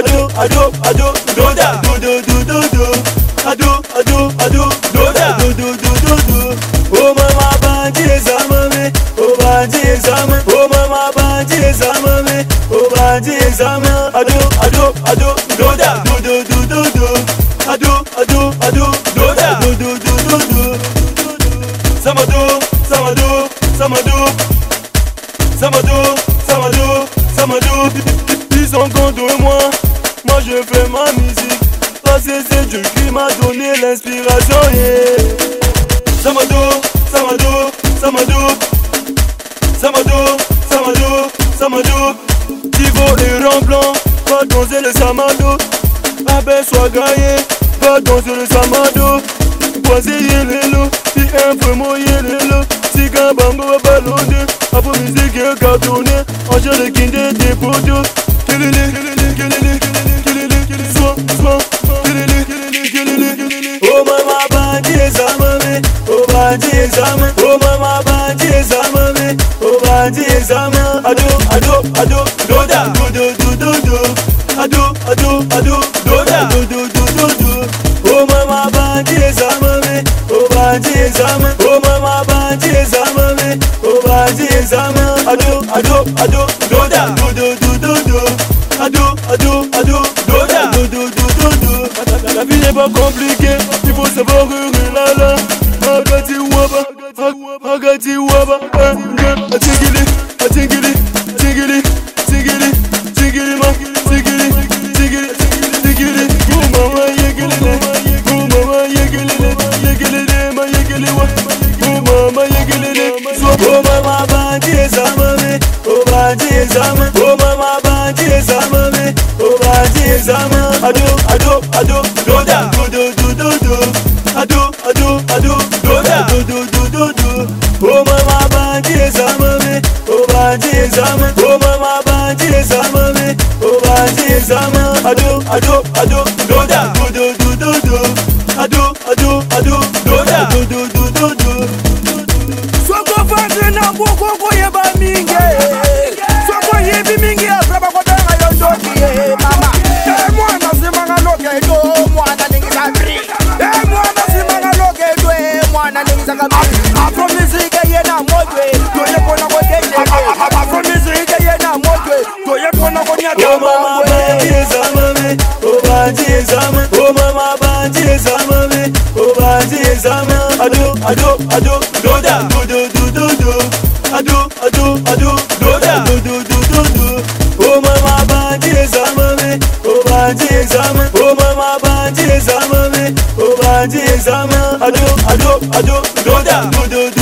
ado, doda, do, ado, doda, do. Oh mama banji zamame, oh banji zame, oh mama banji zamame, oh banji zame. Ado, doda, do, ado, doda, do. Samado, ils sont contents de moi, moi je fais ma musique, parce que c'est Dieu qui m'a donné l'inspiration. Samado, Divo et Remblanc, va danser le Samado, avec soi gagné, va danser le Samado, boisé yelelo, si un peu mouillé yelelo, si gambambo balonné, après musique et cartonné, Angers le Kindé des poteaux, oh mama banji zamame, oh banji zamame, oh mama banji zamame, oh banji zamame. Ado, doda, do, ado, doda, do. Oh mama banji zamame, oh banji zamame, oh mama banji zamame, oh banji zamame. Ado, doda, do. Ado, doda, do. La vie n'est pas compliquée, il faut savoir rire. Agati waba, ado, doda,